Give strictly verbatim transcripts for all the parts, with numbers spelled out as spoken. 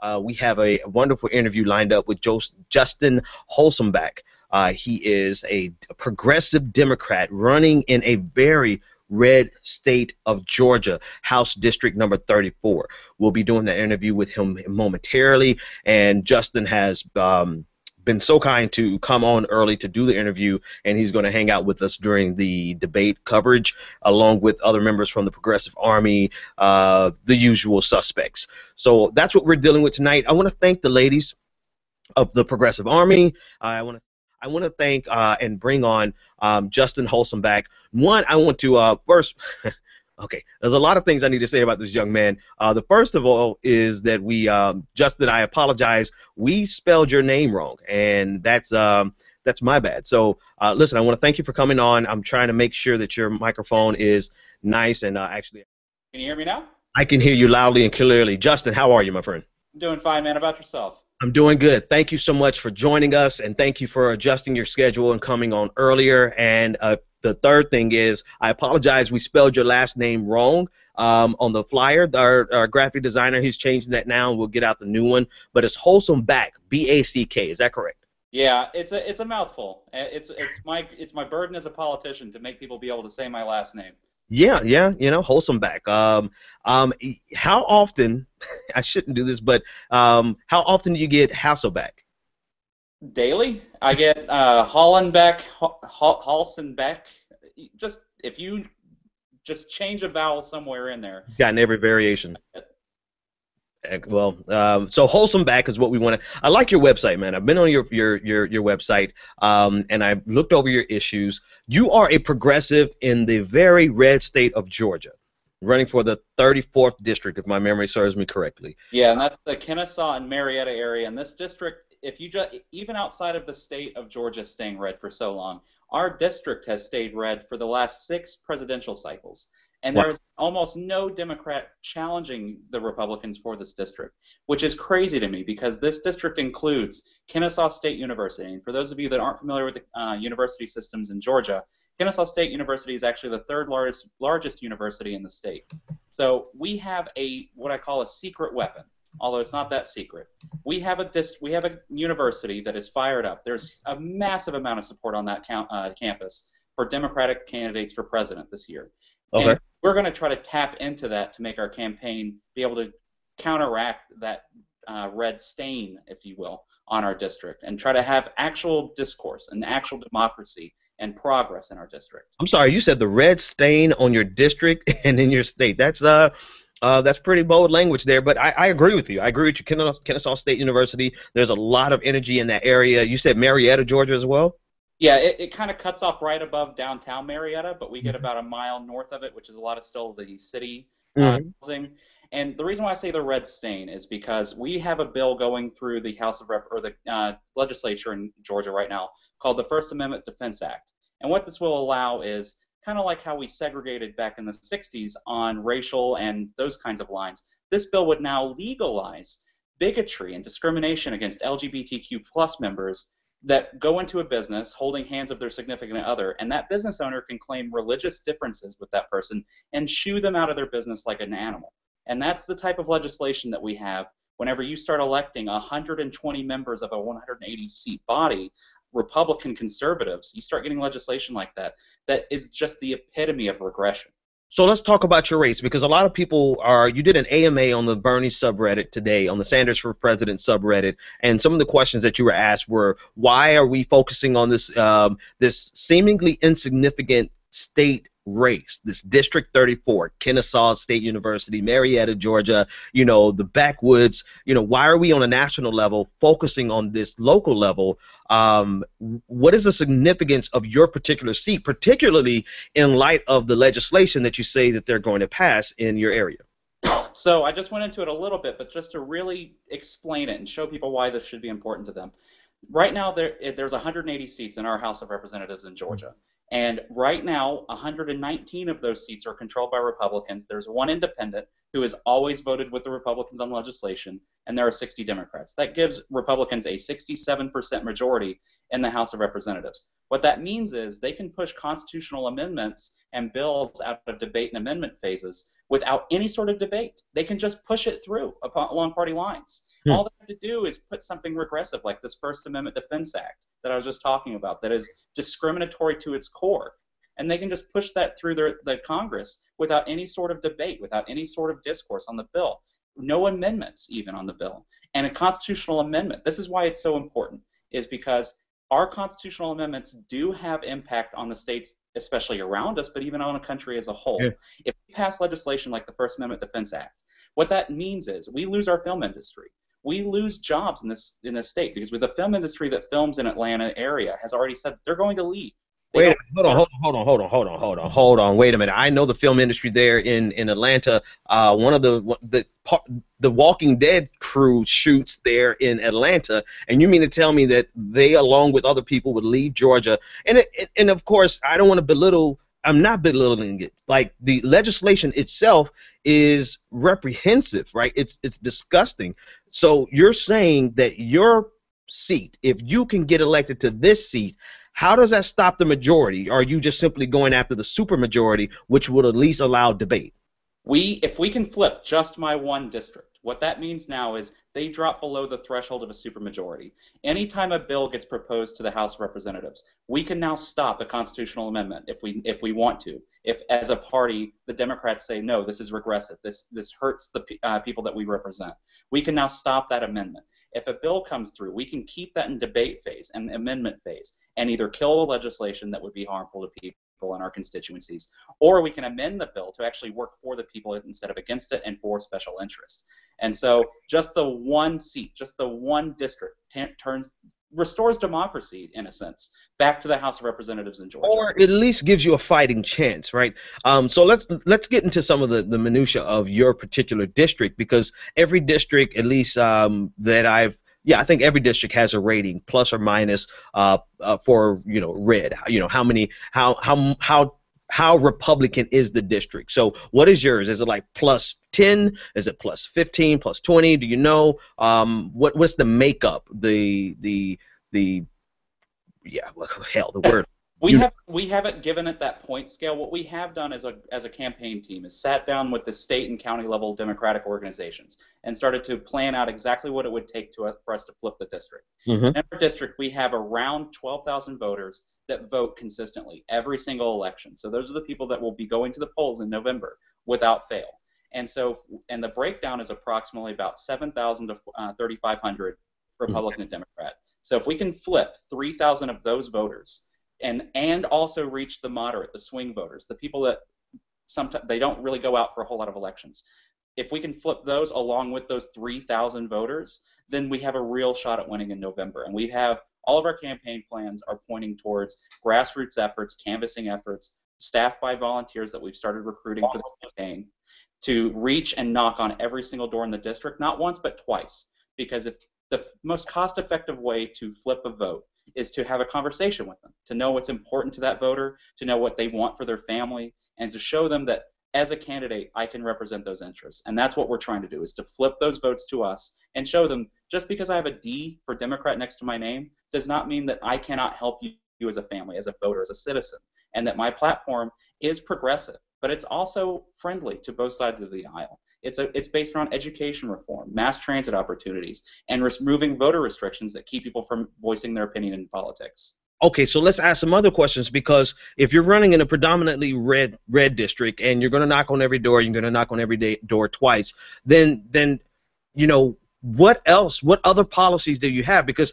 Uh, we have a wonderful interview lined up with Jost Justin Holsomback. Uh, he is a progressive Democrat running in a very red state of Georgia, House District number thirty-four. We'll be doing that interview with him momentarily, and Justin has um, been so kind to come on early to do the interview, and he's going to hang out with us during the debate coverage, along with other members from the Progressive Army, uh, the usual suspects. So that's what we're dealing with tonight. I want to thank the ladies of the Progressive Army. I want to I want to thank uh, and bring on um, Justin Holsomback. One, I want to uh, first, okay, there's a lot of things I need to say about this young man. Uh, the first of all is that we, um, Justin, I apologize. We spelled your name wrong, and that's um, that's my bad. So, uh, listen, I want to thank you for coming on. I'm trying to make sure that your microphone is nice and uh, actually. Can you hear me now? I can hear you loudly and clearly. Justin, how are you, my friend? I'm doing fine, man. About yourself? I'm doing good. Thank you so much for joining us, and thank you for adjusting your schedule and coming on earlier. And uh, the third thing is, I apologize, we spelled your last name wrong um, on the flyer. Our, our graphic designer, he's changing that now, and we'll get out the new one. But it's Holsomback, B A C K. Is that correct? Yeah, it's a it's a mouthful. It's it's my it's my burden as a politician to make people be able to say my last name. Yeah, yeah, you know, Holsomback. Um, um, how often? I shouldn't do this, but um, how often do you get Hasselback? Daily, I get uh, Hollenbeck, Holsomback. Just if you just change a vowel somewhere in there. You've gotten every variation. Well, um, so Holsomback is what we want to. I like your website, man. I've been on your your your, your website, um, and I looked over your issues. You are a progressive in the very red state of Georgia, running for the thirty-fourth district, if my memory serves me correctly. Yeah, and that's the Kennesaw and Marietta area. And this district, if you just even outside of the state of Georgia staying red for so long, our district has stayed red for the last six presidential cycles. And there is almost no Democrat challenging the Republicans for this district, which is crazy to me because this district includes Kennesaw State University. And for those of you that aren't familiar with the uh, university systems in Georgia, Kennesaw State University is actually the third largest, largest university in the state. So we have a what I call a secret weapon, although it's not that secret. We have a dist we have a university that is fired up. There's a massive amount of support on that count, uh, campus for Democratic candidates for president this year. Okay. And we're going to try to tap into that to make our campaign be able to counteract that uh, red stain, if you will, on our district and try to have actual discourse and actual democracy and progress in our district. I'm sorry, you said the red stain on your district and in your state. That's uh, uh, that's pretty bold language there, but I, I agree with you. I agree with you. Kennesaw, Kennesaw State University, there's a lot of energy in that area. You said Marietta, Georgia as well? Yeah, it, it kind of cuts off right above downtown Marietta, but we get about a mile north of it, which is a lot of still the city uh, mm-hmm. housing. And the reason why I say the red stain is because we have a bill going through the House of Rep or the uh, legislature in Georgia right now called the First Amendment Defense Act. And what this will allow is kind of like how we segregated back in the sixties on racial and those kinds of lines. This bill would now legalize bigotry and discrimination against L G B T Q plus members that go into a business holding hands of their significant other, and that business owner can claim religious differences with that person and shoo them out of their business like an animal. And that's the type of legislation that we have whenever you start electing one hundred twenty members of a one hundred eighty seat body, Republican conservatives, you start getting legislation like that. That is just the epitome of regression. So let's talk about your race, because a lot of people are, you did an A M A on the Bernie subreddit today, on the Sanders for President subreddit, and some of the questions that you were asked were, why are we focusing on this, um, this seemingly insignificant state race, this District thirty-four, Kennesaw State University, Marietta, Georgia, you know, the backwoods, you know, why are we on a national level focusing on this local level? Um, what is the significance of your particular seat, particularly in light of the legislation that you say that they're going to pass in your area? So I just went into it a little bit, but just to really explain it and show people why this should be important to them. Right now, there, there's one hundred eighty seats in our House of Representatives in Georgia. And right now, one hundred nineteen of those seats are controlled by Republicans. There's one independent who has always voted with the Republicans on legislation, and there are sixty Democrats. That gives Republicans a sixty-seven percent majority in the House of Representatives. What that means is they can push constitutional amendments and bills out of debate and amendment phases without any sort of debate. They can just push it through upon, along party lines. Hmm. All they have to do is put something regressive like this First Amendment Defense Act that I was just talking about that is discriminatory to its core. And they can just push that through their, the Congress without any sort of debate, without any sort of discourse on the bill. No amendments even on the bill. And a constitutional amendment, this is why it's so important, is because our constitutional amendments do have impact on the states, especially around us, but even on a country as a whole. Yeah. If we pass legislation like the First Amendment Defense Act, what that means is we lose our film industry. We lose jobs in this in this state because with the film industry that films in Atlanta area has already said they're going to leave. Wait, hold on, hold on, hold on, hold on, hold on, hold on, hold on. Wait a minute. I know the film industry there in in Atlanta. Uh, one of the the the Walking Dead crew shoots there in Atlanta, and you mean to tell me that they, along with other people, would leave Georgia? And it, and of course, I don't want to belittle. I'm not belittling it. Like, the legislation itself is reprehensive, right? It's it's disgusting. So you're saying that your seat, if you can get elected to this seat, how does that stop the majority? Are you just simply going after the supermajority, which would at least allow debate? We, if we can flip just my one district, what that means now is they drop below the threshold of a supermajority. Anytime a bill gets proposed to the House of Representatives, we can now stop a constitutional amendment if we if we want to. If, as a party, the Democrats say, no, this is regressive, this this hurts the uh, people that we represent, we can now stop that amendment. If a bill comes through, we can keep that in debate phase and amendment phase and either kill the legislation that would be harmful to people in our constituencies, or we can amend the bill to actually work for the people instead of against it and for special interest. And so just the one seat, just the one district t- turns restores democracy, in a sense, back to the House of Representatives in Georgia. Or at least gives you a fighting chance, right? Um, so let's let's get into some of the, the minutia of your particular district, because every district, at least um, that I've, yeah, I think every district has a rating, plus or minus, uh, uh, for, you know, red. You know, how many, how, how, how, how Republican is the district? So what is yours? Is it like plus ten? Is it plus fifteen? Plus twenty? Do you know um, what? What's the makeup? The the the yeah. Well, hell, the word. We you, have we haven't given it that point scale. What we have done as a as a campaign team is sat down with the state and county level Democratic organizations and started to plan out exactly what it would take to uh, for us to flip the district. Mm-hmm. In our district, we have around twelve thousand voters that vote consistently every single election. So those are the people that will be going to the polls in November without fail. And so, and the breakdown is approximately about seven thousand to uh, thirty-five hundred Republican and Democrat. So if we can flip three thousand of those voters and and also reach the moderate, the swing voters, the people that sometimes they don't really go out for a whole lot of elections. If we can flip those along with those three thousand voters, then we have a real shot at winning in November. And we have all of our campaign plans are pointing towards grassroots efforts, canvassing efforts, staffed by volunteers that we've started recruiting for the campaign to reach and knock on every single door in the district, not once but twice, because if the most cost-effective way to flip a vote is to have a conversation with them, to know what's important to that voter, to know what they want for their family, and to show them that as a candidate, I can represent those interests. And that's what we're trying to do, is to flip those votes to us and show them just because I have a D for Democrat next to my name does not mean that I cannot help you, you as a family, as a voter, as a citizen, and that my platform is progressive, but it's also friendly to both sides of the aisle. It's a, it's based around education reform, mass transit opportunities, and removing voter restrictions that keep people from voicing their opinion in politics. Okay, so let's ask some other questions, because if you're running in a predominantly red red district and you're going to knock on every door, you're going to knock on every day, door twice, then then you know what else? What other policies do you have? Because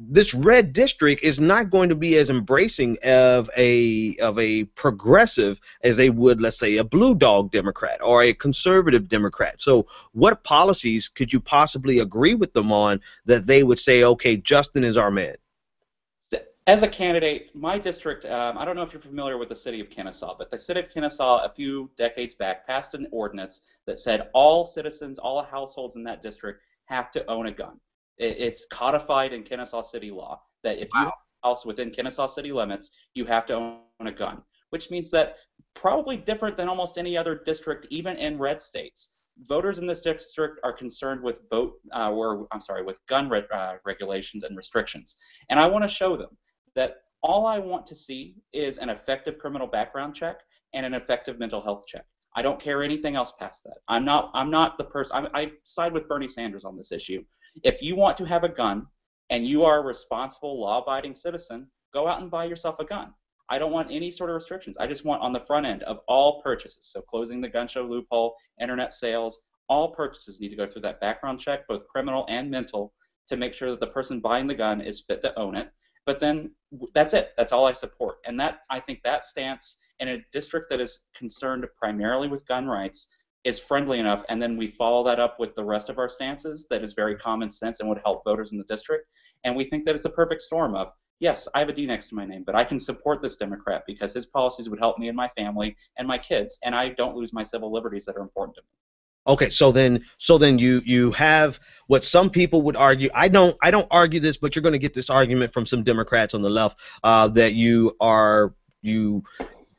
this red district is not going to be as embracing of a of a progressive as they would, let's say, a blue dog Democrat or a conservative Democrat. So what policies could you possibly agree with them on that they would say, okay, Justin is our man? As a candidate, my district, um, I don't know if you're familiar with the city of Kennesaw, but the city of Kennesaw a few decades back passed an ordinance that said all citizens, all households in that district have to own a gun. It's codified in Kennesaw City law that if you wow. have a house within Kennesaw City limits, you have to own a gun. which means that probably different than almost any other district, even in red states, voters in this district are concerned with vote, uh, or I'm sorry, with gun re uh, regulations and restrictions. And I want to show them that all I want to see is an effective criminal background check and an effective mental health check. I don't care anything else past that. I'm not. I'm not the person. I side with Bernie Sanders on this issue. If you want to have a gun and you are a responsible, law-abiding citizen, go out and buy yourself a gun. I don't want any sort of restrictions. I just want on the front end of all purchases, so closing the gun show loophole, internet sales, all purchases need to go through that background check, both criminal and mental, to make sure that the person buying the gun is fit to own it. But then that's it. That's all I support. And that, I think that stance in a district that is concerned primarily with gun rights is friendly enough, and then we follow that up with the rest of our stances that is very common sense and would help voters in the district. And we think that it's a perfect storm of, yes, I have a D next to my name, but I can support this Democrat because his policies would help me and my family and my kids, and I don't lose my civil liberties that are important to me. Okay, so then, so then you you have what some people would argue. I don't I don't argue this, but you're going to get this argument from some Democrats on the left uh, that you are you.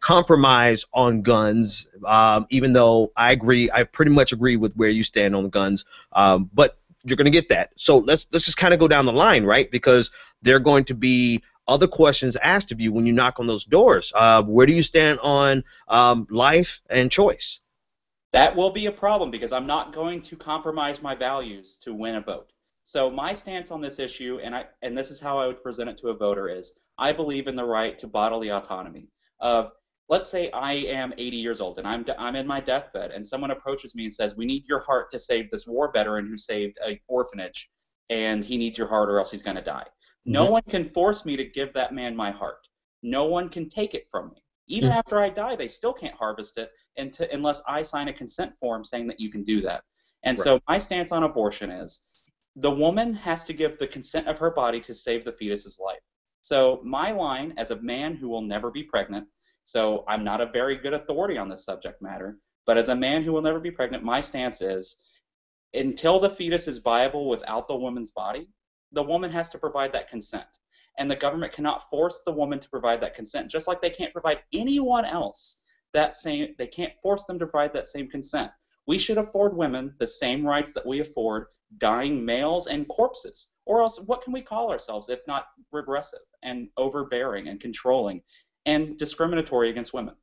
compromise on guns, um, even though I agree, I pretty much agree with where you stand on the guns, um, but you're going to get that. So let's let's just kind of go down the line, right? Because there are going to be other questions asked of you when you knock on those doors. Uh, where do you stand on um, life and choice? That will be a problem because I'm not going to compromise my values to win a vote. So my stance on this issue, and I and this is how I would present it to a voter, is I believe in the right to bodily autonomy of. Let's say I am eighty years old and I'm, I'm in my deathbed and someone approaches me and says, we need your heart to save this war veteran who saved an orphanage and he needs your heart or else he's going to die. No one can force me to give that man my heart. No one can take it from me. Even yeah. after I die, they still can't harvest it unless I sign a consent form saying that you can do that. And right. so my stance on abortion is the woman has to give the consent of her body to save the fetus's life. So my line as a man who will never be pregnant, so I'm not a very good authority on this subject matter, but as a man who will never be pregnant, my stance is until the fetus is viable without the woman's body, the woman has to provide that consent. And the government cannot force the woman to provide that consent, just like they can't provide anyone else that same, they can't force them to provide that same consent. We should afford women the same rights that we afford dying males and corpses, or else what can we call ourselves if not regressive and overbearing and controlling and discriminatory against women.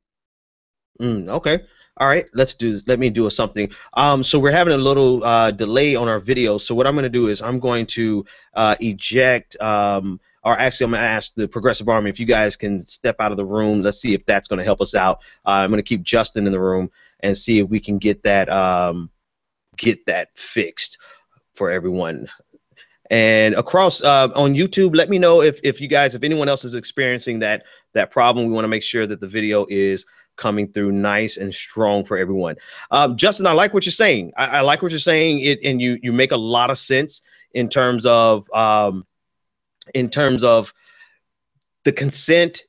Mm, okay. All right. Let's do. Let me do something. Um, so we're having a little uh, delay on our video. So what I'm going to do is I'm going to uh, eject. Um, or actually, I'm going to ask the Progressive Army if you guys can step out of the room. Let's see if that's going to help us out. Uh, I'm going to keep Justin in the room and see if we can get that um, get that fixed for everyone. And across uh, on YouTube, let me know if, if you guys, if anyone else is experiencing that that problem. We want to make sure that the video is coming through nice and strong for everyone. Um, Justin, I like what you're saying. I, I like what you're saying, it, and you you make a lot of sense in terms of um, in terms of the consent.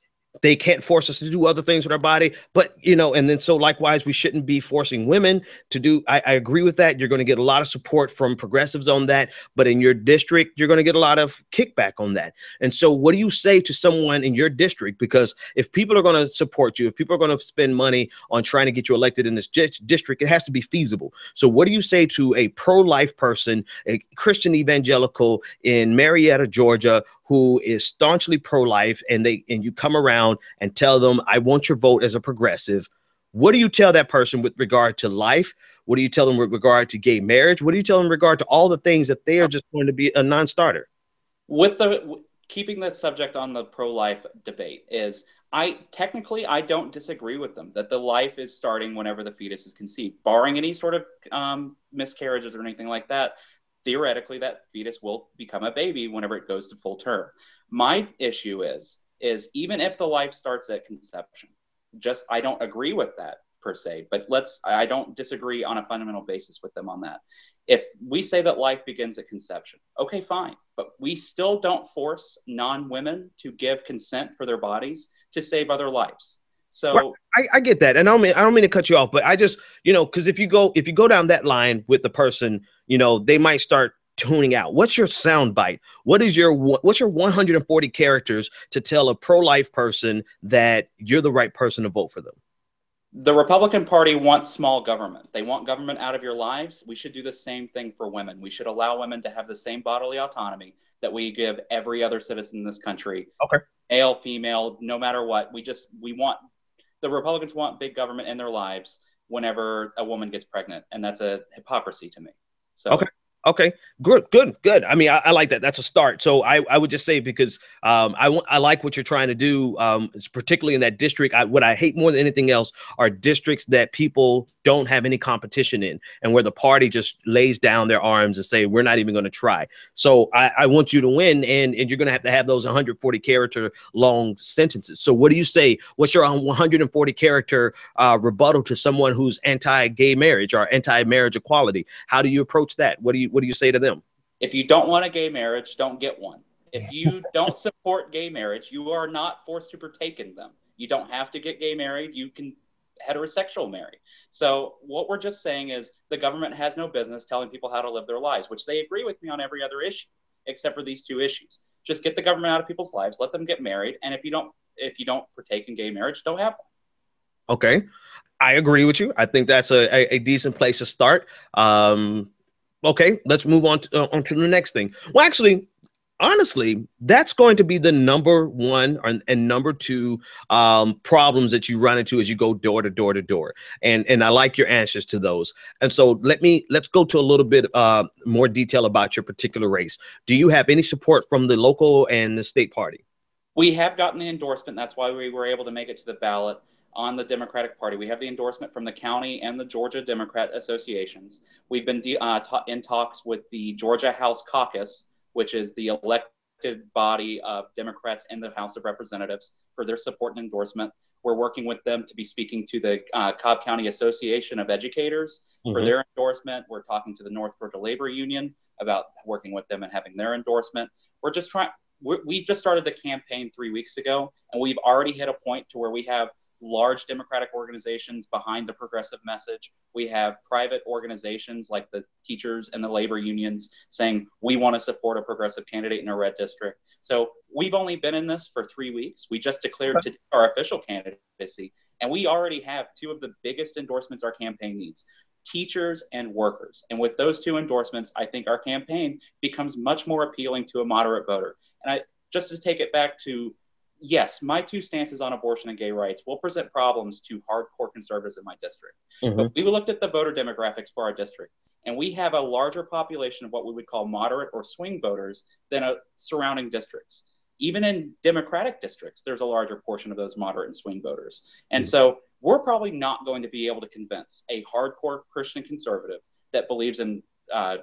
They can't force us to do other things with our body, but you know, and then so likewise, we shouldn't be forcing women to do. I, I agree with that. You're going to get a lot of support from progressives on that, but in your district, you're going to get a lot of kickback on that. And so what do you say to someone in your district? Because if people are going to support you, if people are going to spend money on trying to get you elected in this district, it has to be feasible. So what do you say to a pro-life person, a Christian evangelical in Marietta, Georgia, who is staunchly pro-life, and they and you come around and tell them, I want your vote as a progressive? What do you tell that person with regard to life? What do you tell them with regard to gay marriage? What do you tell them in regard to all the things that they are just going to be a non-starter? With the keeping that subject on the pro-life debate is, I technically I don't disagree with them that the life is starting whenever the fetus is conceived, barring any sort of um, miscarriages or anything like that. Theoretically, that fetus will become a baby whenever it goes to full term. My issue is, is even if the life starts at conception, just I don't agree with that per se, but let's, I don't disagree on a fundamental basis with them on that. If we say that life begins at conception, okay, fine, but we still don't force non-women to give consent for their bodies to save other lives. So well, I, I get that, and I don't mean I don't mean to cut you off, but I just you know because if you go if you go down that line with the person, you know they might start tuning out? What's your soundbite? What is your what's your one hundred forty characters to tell a pro-life person that you're the right person to vote for them? The Republican Party wants small government. They want government out of your lives. We should do the same thing for women. We should allow women to have the same bodily autonomy that we give every other citizen in this country. Okay. Male, female, no matter what. We just, we want, the Republicans want big government in their lives whenever a woman gets pregnant. And that's a hypocrisy to me. So. Okay. Okay, good, good, good. I mean, I, I like that. That's a start. So I, I would just say, because um, I, I like what you're trying to do, um, particularly in that district. I, what I hate more than anything else are districts that people don't have any competition in, and where the party just lays down their arms and say, we're not even going to try. So I, I want you to win, and, and you're going to have to have those one hundred forty character long sentences. So what do you say? What's your one hundred forty character uh, rebuttal to someone who's anti-gay marriage or anti-marriage equality? How do you approach that? What do you What do you say to them? If you don't want a gay marriage, don't get one. If you don't support gay marriage, you are not forced to partake in them. You don't have to get gay married. You can heterosexual marry. So what we're just saying is the government has no business telling people how to live their lives, which they agree with me on every other issue, except for these two issues. Just get the government out of people's lives, let them get married. And if you don't, if you don't partake in gay marriage, don't have one. Okay. I agree with you. I think that's a, a, a decent place to start. Um, Okay, let's move on to, uh, on to the next thing. Well, actually, honestly, that's going to be the number one or, and number two um, problems that you run into as you go door to door to door. And and I like your answers to those. And so let me let's go to a little bit uh, more detail about your particular race. Do you have any support from the local and the state party? We have gotten the endorsement. That's why we were able to make it to the ballot. On the Democratic Party, we have the endorsement from the county and the Georgia Democrat associations. We've been de uh, ta in talks with the Georgia House Caucus, which is the elected body of Democrats in the House of Representatives, for their support and endorsement. We're working with them to be speaking to the uh, Cobb County Association of Educators mm-hmm. for their endorsement. We're talking to the North Georgia Labor Union about working with them and having their endorsement. We're just trying. We just started the campaign three weeks ago, and we've already hit a point to where we have large Democratic organizations behind the progressive message. We have private organizations like the teachers and the labor unions saying, we want to support a progressive candidate in a red district. So we've only been in this for three weeks. We just declared today our official candidacy, and we already have two of the biggest endorsements our campaign needs, teachers and workers. And with those two endorsements, I think our campaign becomes much more appealing to a moderate voter. And I just to take it back to yes, my two stances on abortion and gay rights will present problems to hardcore conservatives in my district. Mm-hmm. But we looked at the voter demographics for our district, and we have a larger population of what we would call moderate or swing voters than a surrounding districts. Even in Democratic districts, there's a larger portion of those moderate and swing voters. And mm-hmm. so we're probably not going to be able to convince a hardcore Christian conservative that believes in uh,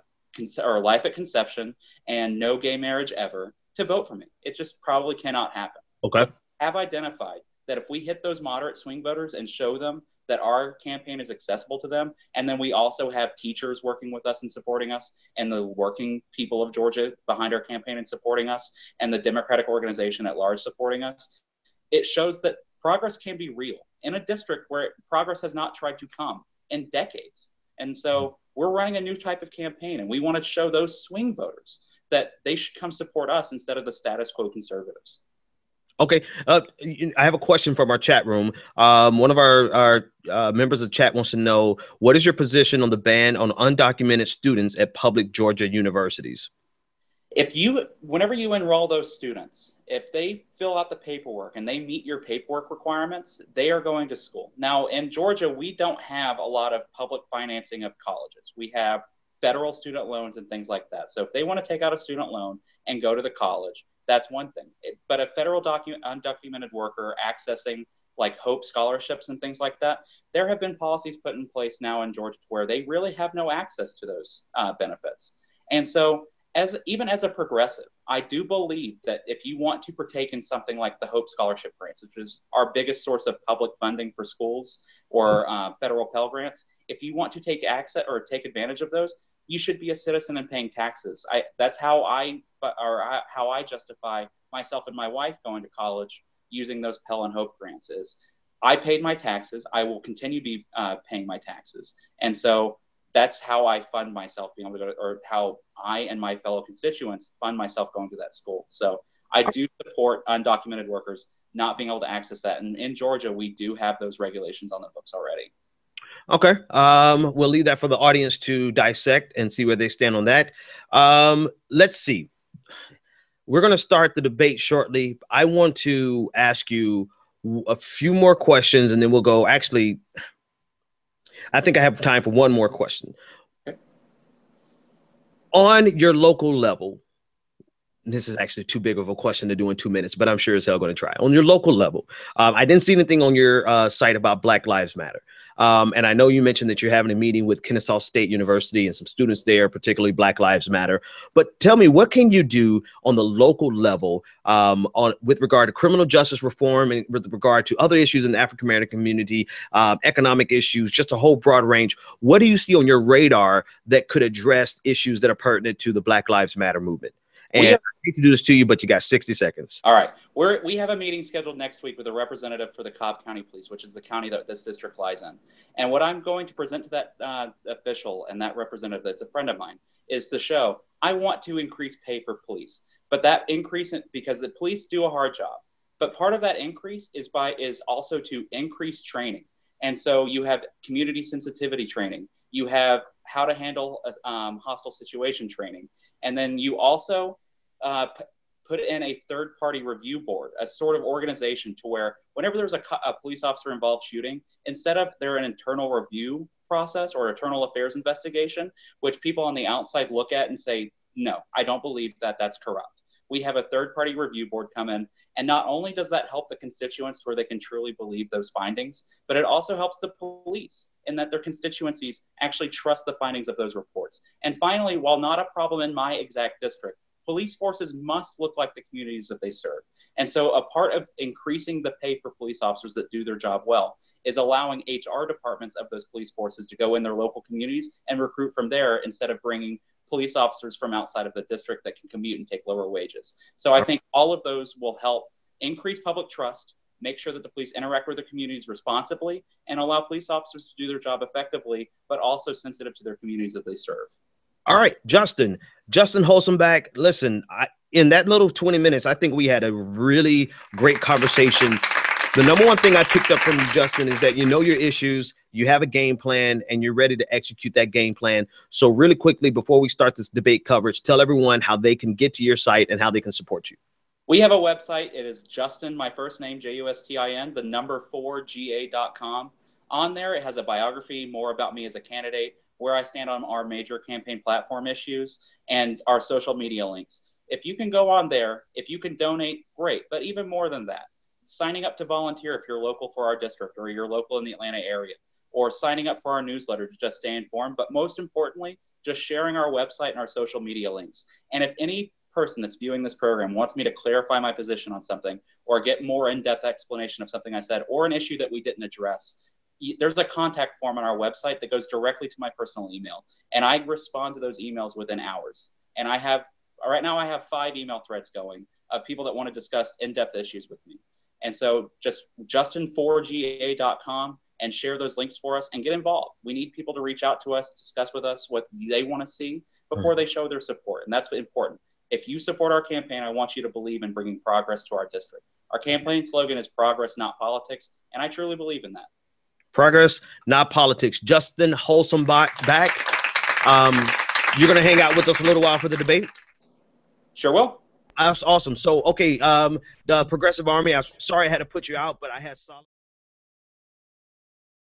or life at conception and no gay marriage ever to vote for me. It just probably cannot happen. Okay. Have identified that if we hit those moderate swing voters and show them that our campaign is accessible to them, and then we also have teachers working with us and supporting us, and the working people of Georgia behind our campaign and supporting us, and the Democratic organization at large supporting us, it shows that progress can be real in a district where progress has not tried to come in decades. And so we're running a new type of campaign, and we want to show those swing voters that they should come support us instead of the status quo conservatives. Okay, uh, I have a question from our chat room. Um, one of our, our uh, members of the chat wants to know, what is your position on the ban on undocumented students at public Georgia universities? If you, whenever you enroll those students, if they fill out the paperwork and they meet your paperwork requirements, they are going to school. Now, in Georgia, we don't have a lot of public financing of colleges. We have federal student loans and things like that. So if they want to take out a student loan and go to the college, that's one thing. It, but a federal document, undocumented worker accessing like Hope scholarships and things like that, there have been policies put in place now in Georgia where they really have no access to those uh, benefits. And so as even as a progressive, I do believe that if you want to partake in something like the Hope Scholarship grants, which is our biggest source of public funding for schools, or uh, federal Pell Grants, if you want to take access or take advantage of those, you should be a citizen and paying taxes. I, that's how I or I, how I justify myself and my wife going to college using those Pell and Hope grants is I paid my taxes. I will continue to be uh, paying my taxes. And so that's how I fund myself being able to go to, or how I and my fellow constituents fund myself going to that school. So I do support undocumented workers not being able to access that. And in Georgia, we do have those regulations on the books already. Okay. Um, we'll leave that for the audience to dissect and see where they stand on that. Um, let's see. We're going to start the debate shortly. I want to ask you a few more questions and then we'll go. Actually, I think I have time for one more question. Okay. On your local level, this is actually too big of a question to do in two minutes, but I'm sure as hell going to try. On your local level, um, I didn't see anything on your uh, site about Black Lives Matter. Um, and I know you mentioned that you're having a meeting with Kennesaw State University and some students there, particularly Black Lives Matter. But tell me, what can you do on the local level um, on with regard to criminal justice reform and with regard to other issues in the African-American community, um, economic issues, just a whole broad range? What do you see on your radar that could address issues that are pertinent to the Black Lives Matter movement? And have, I hate to do this to you, but you got sixty seconds. All right. We're, we have a meeting scheduled next week with a representative for the Cobb County Police, which is the county that this district lies in. And what I'm going to present to that uh, official and that representative that's a friend of mine is to show I want to increase pay for police. But that increase, in, because the police do a hard job, but part of that increase is by is also to increase training. And so you have community sensitivity training. You have how to handle a um, hostile situation training. And then you also uh, p put in a third party review board, a sort of organization to where whenever there's a, a police officer involved shooting, instead of their an internal review process or internal affairs investigation, which people on the outside look at and say, no, I don't believe that that's corrupt. We have a third party review board come in. And not only does that help the constituents where they can truly believe those findings, but it also helps the police in that their constituencies actually trust the findings of those reports. And finally, while not a problem in my exact district, police forces must look like the communities that they serve. And so a part of increasing the pay for police officers that do their job well is allowing H R departments of those police forces to go in their local communities and recruit from there instead of bringing police officers from outside of the district that can commute and take lower wages. So I think all of those will help increase public trust, make sure that the police interact with their communities responsibly, and allow police officers to do their job effectively, but also sensitive to their communities that they serve. All right, Justin, Justin Holsomback, listen, I, in that little twenty minutes, I think we had a really great conversation. The number one thing I picked up from you, Justin, is that you know your issues, you have a game plan, and you're ready to execute that game plan. So really quickly, before we start this debate coverage, tell everyone how they can get to your site and how they can support you. We have a website. It is Justin, my first name, J U S T I N, the number four G A dot com. On there, it has a biography, more about me as a candidate, where I stand on our major campaign platform issues, and our social media links. If you can go on there, if you can donate, great. But even more than that, signing up to volunteer if you're local for our district or you're local in the Atlanta area, or signing up for our newsletter to just stay informed, but most importantly, just sharing our website and our social media links. And if any person that's viewing this program wants me to clarify my position on something or get more in-depth explanation of something I said or an issue that we didn't address, there's a contact form on our website that goes directly to my personal email, and I respond to those emails within hours. And I have, right now I have five email threads going of people that want to discuss in-depth issues with me. And so just Justin four G A dot com and share those links for us and get involved. We need people to reach out to us, discuss with us what they want to see before they show their support. And that's important. If you support our campaign, I want you to believe in bringing progress to our district. Our campaign slogan is progress, not politics. And I truly believe in that. Progress, not politics. Justin Holsomback back. Um, you're going to hang out with us a little while for the debate? Sure will. That's awesome. So, okay, um, the Progressive Army, I'm sorry I had to put you out, but I had solid.